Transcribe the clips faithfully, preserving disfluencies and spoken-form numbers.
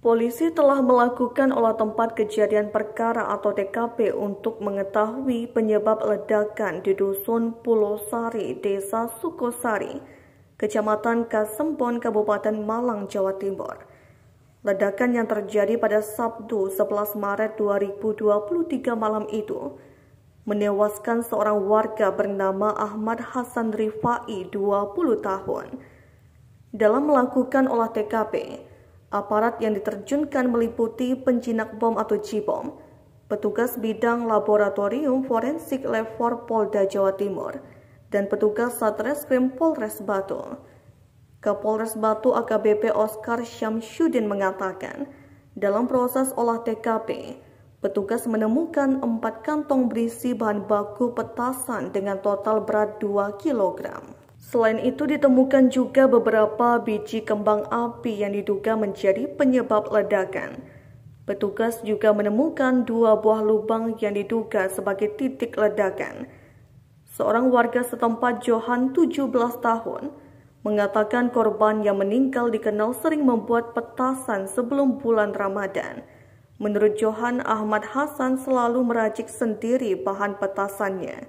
Polisi telah melakukan olah tempat kejadian perkara atau T K P untuk mengetahui penyebab ledakan di Dusun Pulosari, Desa Sukosari, Kecamatan Kasembon, Kabupaten Malang, Jawa Timur. Ledakan yang terjadi pada Sabtu sebelas Maret dua ribu dua puluh tiga malam itu menewaskan seorang warga bernama Ahmad Hasan Rifai, dua puluh tahun. Dalam melakukan olah T K P, aparat yang diterjunkan meliputi penjinak bom atau Jibom, petugas bidang laboratorium forensik Labfor Polda Jawa Timur, dan petugas Satreskrim Polres Batu. Kapolres Batu A K B P Oskar Syamsuddin mengatakan, dalam proses olah T K P, petugas menemukan empat kantong berisi bahan baku petasan dengan total berat dua kilogram. Selain itu ditemukan juga beberapa biji kembang api yang diduga menjadi penyebab ledakan. Petugas juga menemukan dua buah lubang yang diduga sebagai titik ledakan. Seorang warga setempat, Johan, tujuh belas tahun, mengatakan korban yang meninggal dikenal sering membuat petasan sebelum bulan Ramadan. Menurut Johan, Ahmad Hasan selalu meracik sendiri bahan petasannya.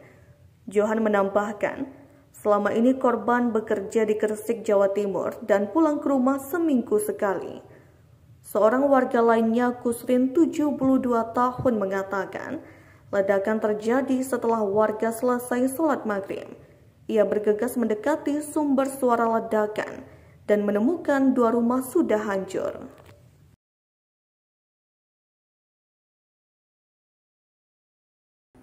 Johan menambahkan, selama ini korban bekerja di Gresik, Jawa Timur dan pulang ke rumah seminggu sekali. Seorang warga lainnya, Kusrin, tujuh puluh dua tahun, mengatakan ledakan terjadi setelah warga selesai sholat maghrib. Ia bergegas mendekati sumber suara ledakan dan menemukan dua rumah sudah hancur.